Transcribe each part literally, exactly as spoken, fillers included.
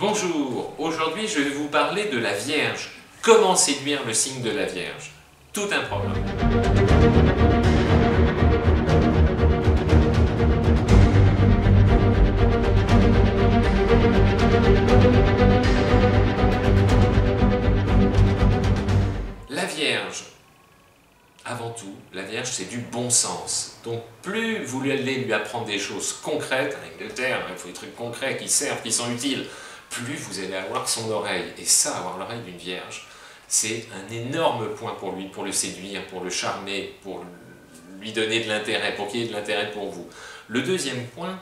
Bonjour, aujourd'hui je vais vous parler de la Vierge. Comment séduire le signe de la Vierge? Tout un problème. La Vierge, avant tout, la Vierge c'est du bon sens. Donc plus vous allez lui apprendre des choses concrètes, avec le terme, il faut des trucs concrets qui servent, qui sont utiles, plus vous allez avoir son oreille. Et ça, avoir l'oreille d'une vierge, c'est un énorme point pour lui, pour le séduire, pour le charmer, pour lui donner de l'intérêt, pour qu'il y ait de l'intérêt pour vous. Le deuxième point,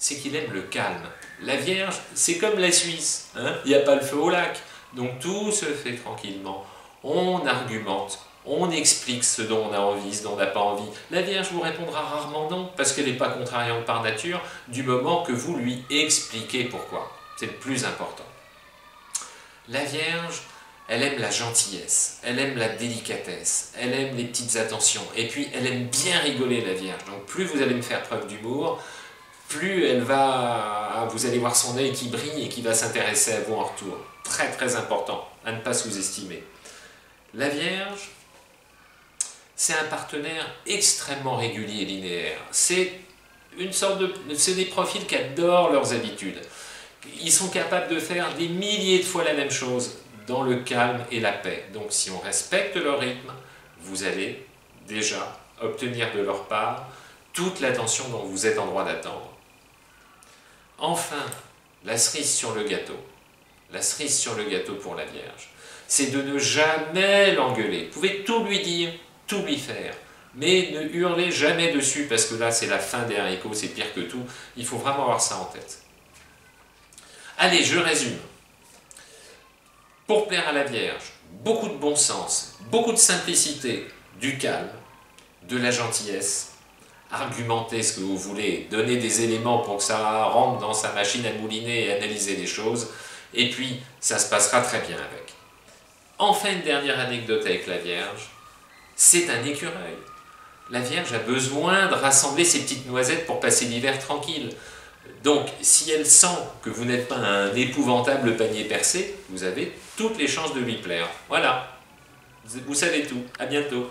c'est qu'il aime le calme. La vierge, c'est comme la Suisse, hein, il n'y a pas le feu au lac. Donc tout se fait tranquillement. On argumente, on explique ce dont on a envie, ce dont on n'a pas envie. La vierge vous répondra rarement non, parce qu'elle n'est pas contrariante par nature, du moment que vous lui expliquez pourquoi. C'est le plus important. La Vierge, elle aime la gentillesse, elle aime la délicatesse, elle aime les petites attentions, et puis elle aime bien rigoler, la Vierge. Donc plus vous allez me faire preuve d'humour, plus elle va, vous allez voir son œil qui brille et qui va s'intéresser à vous en retour. Très très important, à ne pas sous-estimer. La Vierge, c'est un partenaire extrêmement régulier et linéaire. C'est une sorte de, c'est des profils qui adorent leurs habitudes. Ils sont capables de faire des milliers de fois la même chose dans le calme et la paix. Donc si on respecte leur rythme, vous allez déjà obtenir de leur part toute l'attention dont vous êtes en droit d'attendre. Enfin, la cerise sur le gâteau, la cerise sur le gâteau pour la Vierge, c'est de ne jamais l'engueuler. Vous pouvez tout lui dire, tout lui faire, mais ne hurlez jamais dessus parce que là c'est la fin des haricots, c'est pire que tout. Il faut vraiment avoir ça en tête. Allez, je résume. Pour plaire à la Vierge, beaucoup de bon sens, beaucoup de simplicité, du calme, de la gentillesse, argumenter ce que vous voulez, donner des éléments pour que ça rentre dans sa machine à mouliner et analyser les choses, et puis ça se passera très bien avec. Enfin, une dernière anecdote avec la Vierge, c'est un écureuil. La Vierge a besoin de rassembler ses petites noisettes pour passer l'hiver tranquille. Donc, si elle sent que vous n'êtes pas un épouvantable panier percé, vous avez toutes les chances de lui plaire. Voilà, vous savez tout. À bientôt.